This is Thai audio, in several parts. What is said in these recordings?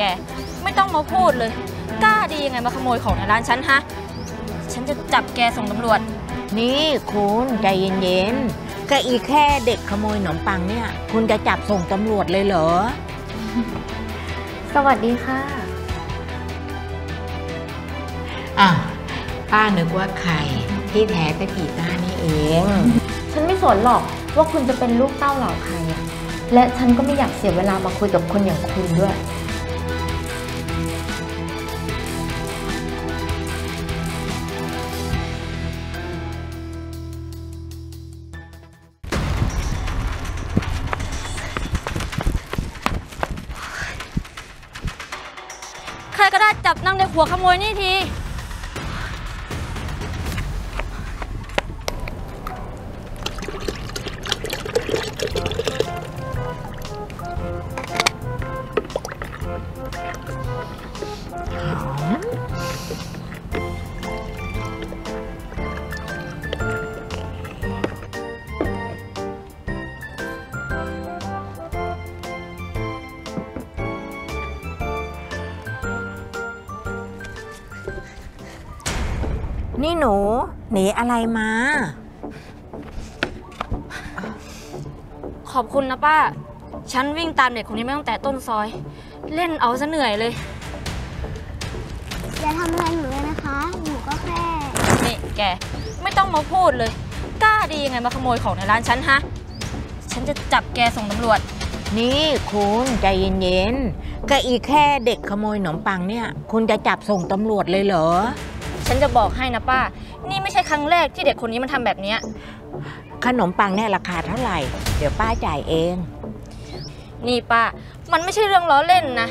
แกไม่ต้องมาพูดเลยกล้าดียังไงมาขโมยของในร้านฉันฮะฉันจะจับแกส่งตำรวจนี่คุณใจเย็นๆก็อีแค่เด็กขโมยขนมปังเนี่ยคุณจะจับส่งตำรวจเลยเหรอสวัสดีค่ะอ้าวป้านึกว่าใครที่แท้ก็จีต้านี่เองฉันไม่สนหรอกว่าคุณจะเป็นลูกเต้าเหล่าใครและฉันก็ไม่อยากเสียเวลามาคุยกับคนอย่างคุณด้วยใครก็ได้จับนางในหัวขโมยนี่ทีนี่หนูหนีอะไรมาขอบคุณนะป้าฉันวิ่งตามเด็กคนนี้มาตั้งแต่ต้นซอยเล่นเอาซะเหนื่อยเลยอย่าทำอะไรหนูเลยนะคะหนูก็แค่นี่แกไม่ต้องมาพูดเลยกล้าดียังไงมาขโมยของในร้านฉันฮะฉันจะจับแกส่งตำรวจนี่คุณใจเย็นๆก็อีแค่เด็กขโมยขนมปังเนี่ยคุณจะจับส่งตำรวจเลยเหรอฉันจะบอกให้นะป้านี่ไม่ใช่ครั้งแรกที่เด็กคนนี้มันทำแบบนี้ขนมปังเนี่ยราคาเท่าไหร่เดี๋ยวป้าจ่ายเองนี่ป้ามันไม่ใช่เรื่องล้อเล่นนะ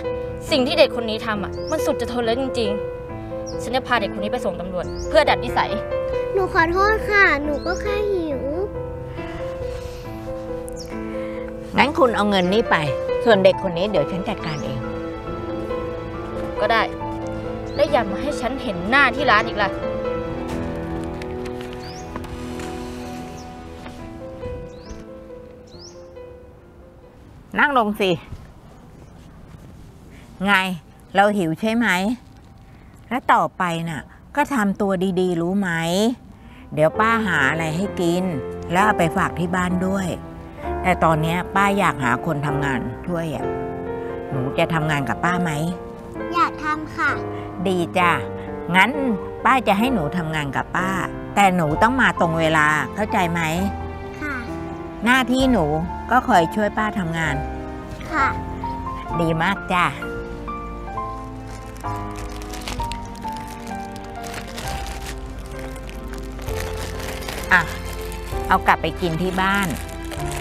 สิ่งที่เด็กคนนี้ทำอ่ะมันสุดจะทนแล้วจริงๆฉันจะพาเด็กคนนี้ไปส่งตำรวจเพื่อดัดนิสัยหนูขอโทษค่ะหนูก็แค่หิวงั้นคุณเอาเงินนี่ไปส่วนเด็กคนนี้เดี๋ยวฉันจัดการเองก็ได้และอย่ามาให้ฉันเห็นหน้าที่ร้านอีกล่ะนั่งลงสิไงเราหิวใช่ไหมและต่อไปน่ะก็ทำตัวดีๆรู้ไหมเดี๋ยวป้าหาอะไรให้กินแล้วเอาไปฝากที่บ้านด้วยแต่ตอนนี้ป้าอยากหาคนทำงานช่วยอ่ะหนูจะทำงานกับป้าไหมอยากทำค่ะดีจ้ะงั้นป้าจะให้หนูทำงานกับป้าแต่หนูต้องมาตรงเวลาเข้าใจไหมค่ะหน้าที่หนูก็คอยช่วยป้าทำงานค่ะดีมากจ้ะอ่ะเอากลับไปกินที่บ้าน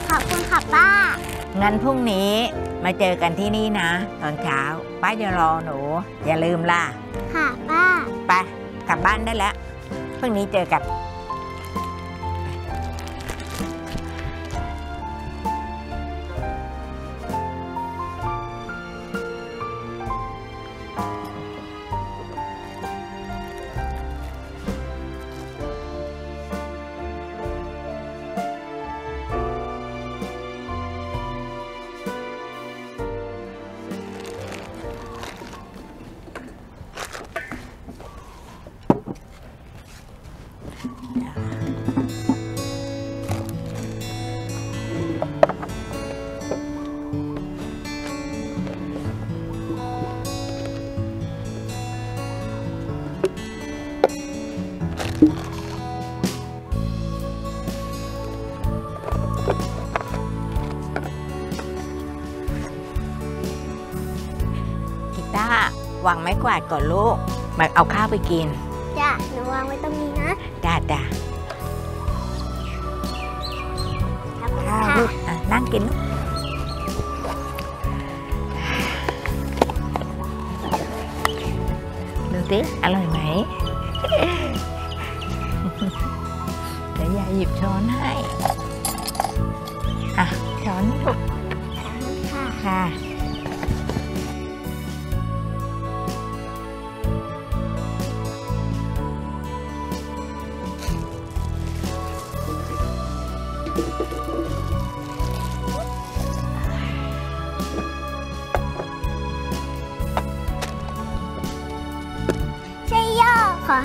ขอบคุณค่ะป้างั้นพรุ่งนี้มาเจอกันที่นี่นะตอนเช้าป้าจะรอหนูอย่าลืมล่ะค่ะป้าไปกลับบ้านได้แล้วพรุ่งนี้เจอกันกีตาร์วางไม้กวาดก่อนลูกมาเอาข้าวไปกินจ้ะหนูวางไว้ตรงนี้นะจ้ะข้าวลูกนั่งกินดูสิอร่อยไหมเดี๋ยวยายหยิบช้อนให้อ่ะช้อนลูกค่ะ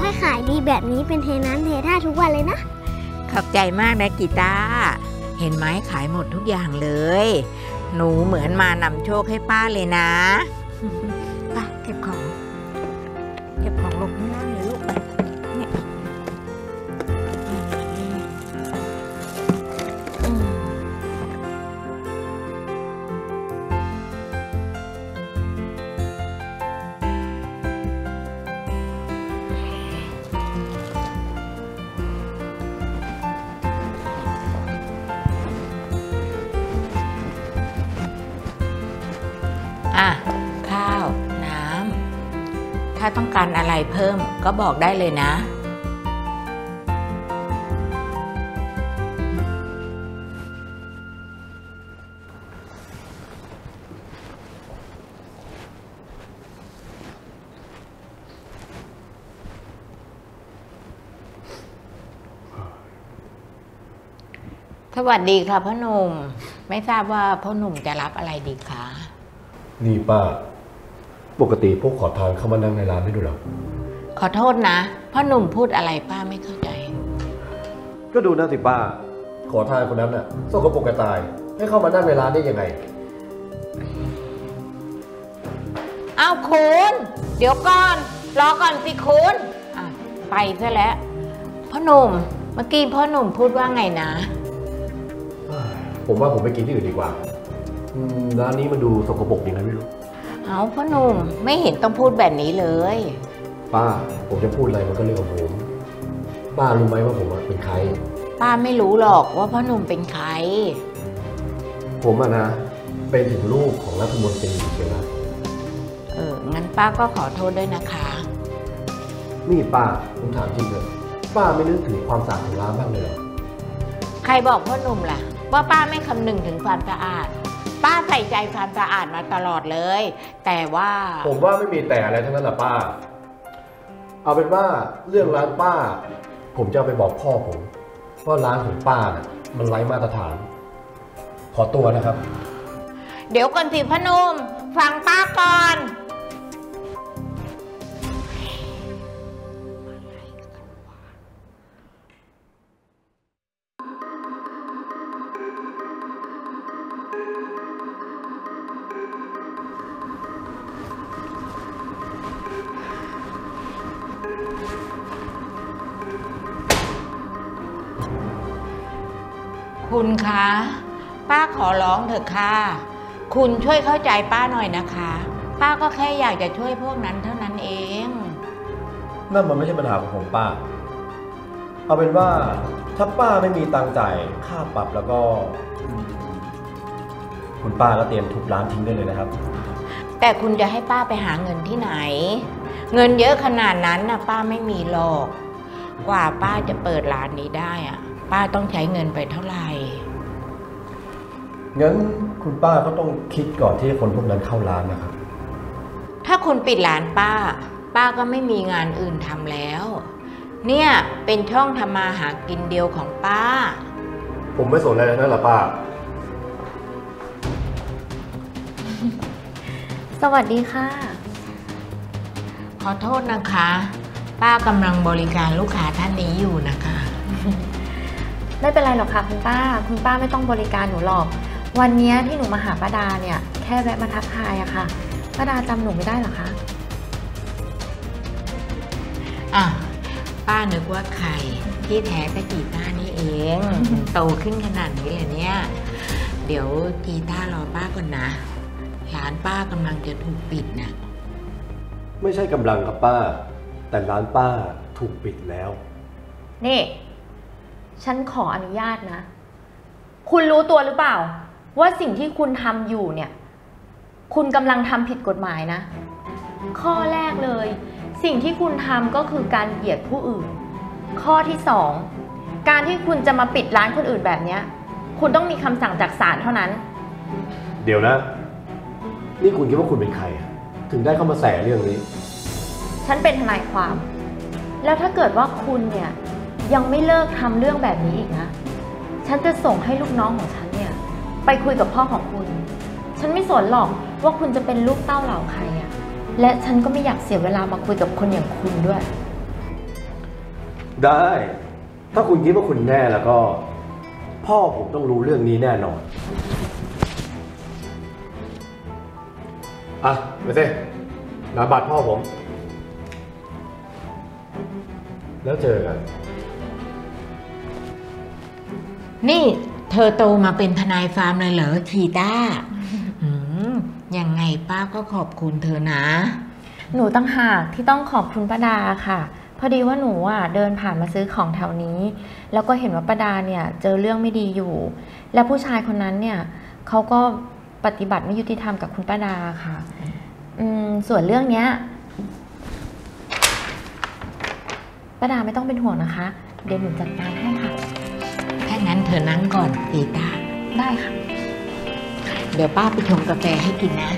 ให้ขายดีแบบนี้เป็นเทน้ำเทท่าทุกวันเลยนะขอบใจมากนะกีตาเห็นไหมขายหมดทุกอย่างเลยหนูเหมือนมานำโชคให้ป้าเลยนะป้าเก็บของลงข้างล่างเลยลูกเนี่ยข้าวน้ำถ้าต้องการอะไรเพิ่มก็บอกได้เลยนะสวัสดีค่ะพ่อหนุ่มไม่ทราบว่าพ่อหนุ่มจะรับอะไรดีคะนี่ป้าปกติพวกขอทานเข้ามานั่งในร้านได้ด้วยหรอขอโทษนะพ่อหนุ่มพูดอะไรป้าไม่เข้าใจก็ดูนะสิป้าขอทานคนนั้นน่ะสกปรกกระต่ายให้เข้ามานั่งในร้านได้ยังไงเอาคุณเดี๋ยวก่อนรอก่อนสิคุณไปซะแล้วพ่อหนุ่มเมื่อกี้พ่อหนุ่มพูดว่าไงนะผมว่าผมไปกินที่อื่นดีกว่าร้านนี้มันดูสกปรกดีนะไม่รู้เอาพ่อหนุ่มไม่เห็นต้องพูดแบบนี้เลยป้าผมจะพูดอะไรมันก็เรื่องของผมป้ารู้ไหมว่าผมเป็นใครป้าไม่รู้หรอกว่าพ่อหนุ่มเป็นใครผมนะเป็นถึงลูกของรัฐมนตรีเชียงรายงั้นป้าก็ขอโทษด้วยนะคะนี่ป้าผมถามจริงเลยป้าไม่นึกถึงความสะอาดของร้านบ้างเลยหรอใครบอกพ่อหนุ่มล่ะว่าป้าไม่คำนึงถึงความสะอาดป้าใส่ใจความสะอาดมาตลอดเลยแต่ว่าผมว่าไม่มีแต่อะไรทั้งนั้นแหละป้าเอาเป็นว่าเรื่องร้านป้าผมจะไปบอกพ่อผมว่าร้านของป้าเนี่ยมันไร้มาตรฐานขอตัวนะครับเดี๋ยวก่อนสิพนมฟังป้าก่อนคุณคะป้าขอร้องเถอะค่ะคุณช่วยเข้าใจป้าหน่อยนะคะป้าก็แค่อยากจะช่วยพวกนั้นเท่านั้นเองนั่นมันไม่ใช่ปัญหาของผมป้าเอาเป็นว่าถ้าป้าไม่มีตังค์จ่ายค่าปรับแล้วก็คุณป้าก็เตรียมทุบร้านทิ้งได้เลยนะครับแต่คุณจะให้ป้าไปหาเงินที่ไหนเงินเยอะขนาดนั้นนะป้าไม่มีหรอกกว่าป้าจะเปิดร้านนี้ได้อะป้าต้องใช้เงินไปเท่าไหร่งั้นคุณป้าก็ต้องคิดก่อนที่คนพวกนั้นเข้าร้านนะครับถ้าคุณปิดร้านป้าป้าก็ไม่มีงานอื่นทำแล้วเนี่ยเป็นช่องทำมาหากินเดียวของป้าผมไม่สนอะไรนั่นแหละป้าสวัสดีค่ะขอโทษนะคะป้ากำลังบริการลูกค้าท่านนี้อยู่นะคะไม่เป็นไรหรอกค่ะคุณป้าไม่ต้องบริการหนูหรอกวันนี้ที่หนูมาหาป้าดาเนี่ยแค่แวะมาทักทายอะค่ะป้าดาจำหนูไม่ได้หรอคะป้านึกว่าใครที่แท้ก็กีต้านี่เองโตขึ้นขนาดนี้เลยเนี่ยเดี๋ยวกีต้ารอป้าก่อนนะร้านป้ากำลังจะถูกปิดนะไม่ใช่กำลังครับป้าแต่ร้านป้าถูกปิดแล้วนี่ฉันขออนุญาตนะคุณรู้ตัวหรือเปล่าว่าสิ่งที่คุณทำอยู่เนี่ยคุณกำลังทำผิดกฎหมายนะข้อแรกเลยสิ่งที่คุณทำก็คือการเหยียดผู้อื่นข้อที่สองการที่คุณจะมาปิดร้านคนอื่นแบบนี้คุณต้องมีคำสั่งจากศาลเท่านั้นเดี๋ยวนะนี่คุณคิดว่าคุณเป็นใครถึงได้เข้ามาแสเรื่องนี้ฉันเป็นทนายความแล้วถ้าเกิดว่าคุณเนี่ยยังไม่เลิกทำเรื่องแบบนี้อีกนะฉันจะส่งให้ลูกน้องของฉันเนี่ยไปคุยกับพ่อของคุณฉันไม่สนหรอกว่าคุณจะเป็นลูกเต้าเหล่าใครและฉันก็ไม่อยากเสียเวลามาคุยกับคนอย่างคุณด้วย ได้ถ้าคุณคิดว่าคุณแน่แล้วก็พ่อผมต้องรู้เรื่องนี้แน่นอนอ่ะไปสินามบัตรพ่อผมแล้วเจอกันนี่เธอโตมาเป็นทนายฟาร์มเลยเหรอคีต้ายังไงป้าก็ขอบคุณเธอนะหนูต่างหากที่ต้องขอบคุณป้าดาค่ะพอดีว่าหนูอ่ะเดินผ่านมาซื้อของแถวนี้แล้วก็เห็นว่าป้าดาเนี่ยเจอเรื่องไม่ดีอยู่และผู้ชายคนนั้นเนี่ยเขาก็ปฏิบัติไม่ยุติธรรมกับคุณป้าดาค่ะส่วนเรื่องเนี้ยป้าดาไม่ต้องเป็นห่วงนะคะเดี๋ยวหนูจัดการให้ค่ะถ้างั้นเธอนั่งก่อนปีตาได้ค่ะเดี๋ยวป้าไปชงกาแฟให้กินนะ